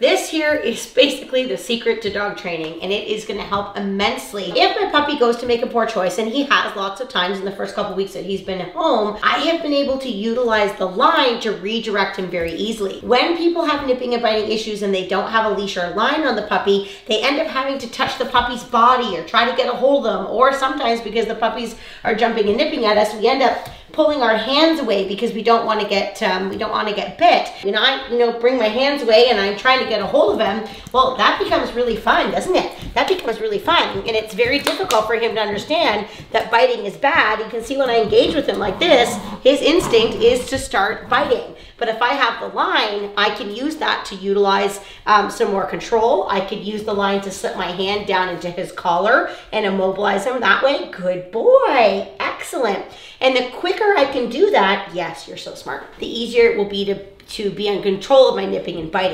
This here is basically the secret to dog training, and it is going to help immensely. If my puppy goes to make a poor choice, and he has lots of times in the first couple weeks that he's been at home, I have been able to utilize the line to redirect him very easily. When people have nipping and biting issues and they don't have a leash or a line on the puppy, they end up having to touch the puppy's body or try to get a hold of them, or sometimes because the puppies are jumping and nipping at us, we end up pulling our hands away because we don't want to get bit. And I bring my hands away and I'm trying to get a hold of him. Well, that becomes really fun, doesn't it? That becomes really fun, and it's very difficult for him to understand that biting is bad. You can see when I engage with him like this, his instinct is to start biting. But if I have the line, I can use that to utilize some more control. I could use the line to slip my hand down into his collar and immobilize him that way. Good boy, excellent. And the quicker I can do that, yes, you're so smart, the easier it will be to be in control of my nipping and biting.